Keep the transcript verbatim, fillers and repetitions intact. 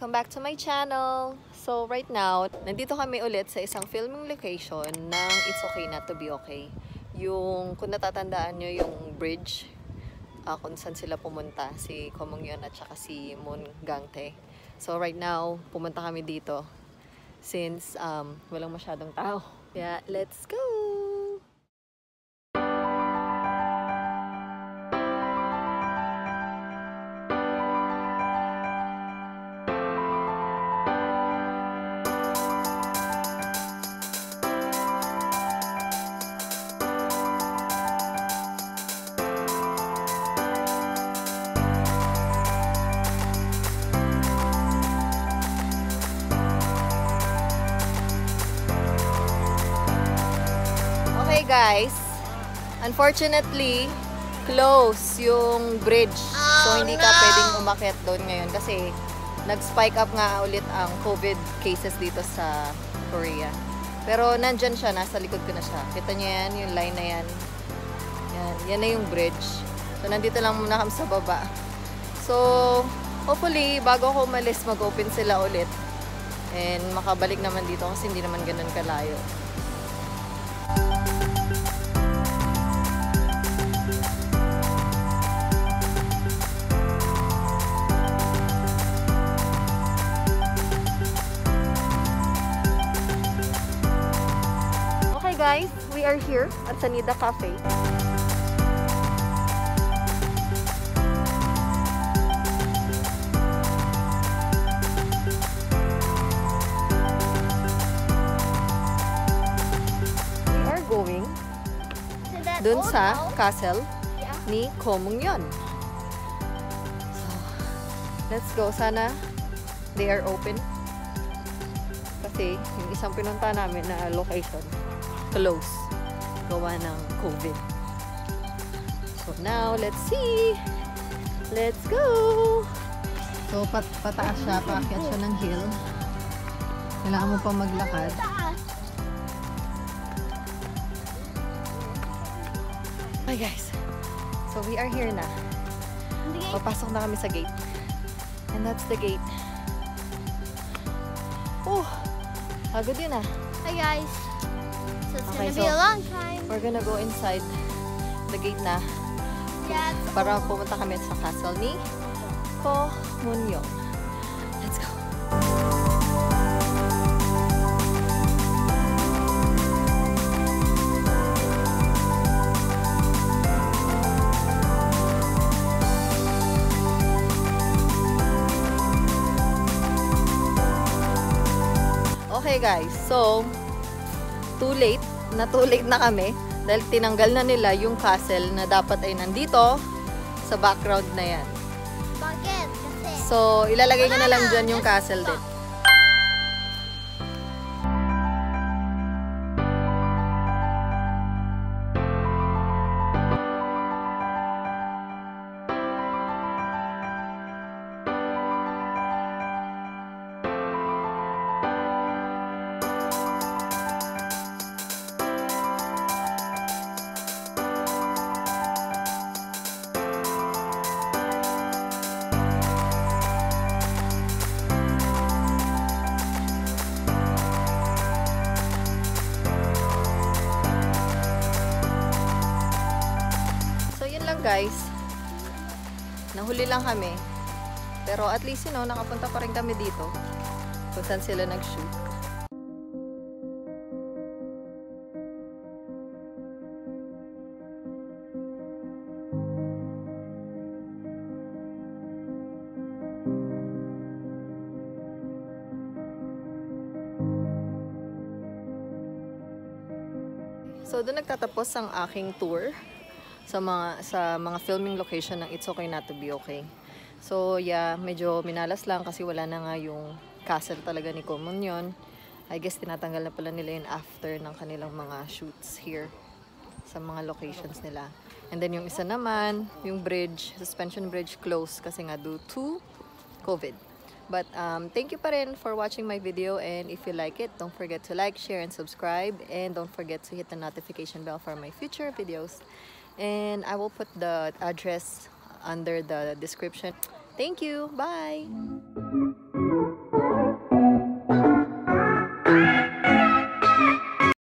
Welcome back to my channel! So right now, nandito kami ulit sa isang filming location ng It's Okay Not To Be Okay. Yung, kung natatandaan nyo yung bridge, uh, kung saan sila pumunta, si Ko Moon Young at saka si Moon Young Castle. So right now, pumunta kami dito since um, walang masyadong tao. Yeah, let's go! Guys, unfortunately, close yung bridge. Oh, so, hindi ka no. pwedeng umakyat doon ngayon kasi nag-spike up nga ulit ang COVID cases dito sa Korea. Pero nandyan siya, nasa likod ko na siya. Kita nyo yan, yung line na yan. Yan, yan na yung bridge. So, nandito lang muna kami sa baba. So, hopefully, bago ako umalis, mag-open sila ulit. And makabalik naman dito kasi hindi naman ganun kalayo. Guys, we are here at Sanida Cafe. We are going to dun sa castle yeah. ni Ko Moon Young. So, let's go. Sana they are open. Kasi yung isang pinunta namin na location close gawa ng COVID. So now, let's see! Let's go! So, pat pataas siya. Paakyat siya ng hill. Kailangan mo pa maglakad. Hi guys! So, we are here na. Papasok na kami sa gate. And that's the gate. Oh! Agad yun ah. Hi guys! So it's okay, gonna so be a long time. We're gonna go inside the gate na. Yeah, para pumunta kami sa castle ni Ko Moon Young. Let's go. Okay guys, so too late, na too late na kami dahil tinanggal na nila yung castle na dapat ay nandito sa background na yan. Bakit? Kasi so, ilalagay na lang dyan yung castle din. Guys, nahuli lang kami pero at least you know, nakapunta pa rin kami dito kung saan sila nag-shoot. So doon nagtatapos ang aking tour sa mga sa mga filming location ng It's Okay Not To Be Okay. So yeah, medyo minalas lang kasi wala na nga yung castle talaga ni Ko Moon Young. I guess tinatanggal na pala nila yun after ng kanilang mga shoots here sa mga locations nila. And then yung isa naman, yung bridge, suspension bridge closed kasi nga due to COVID. But um, thank you pa rin for watching my video, and if you like it, don't forget to like, share, and subscribe, and don't forget to hit the notification bell for my future videos. And I will put the address under the description. Thank you. Bye.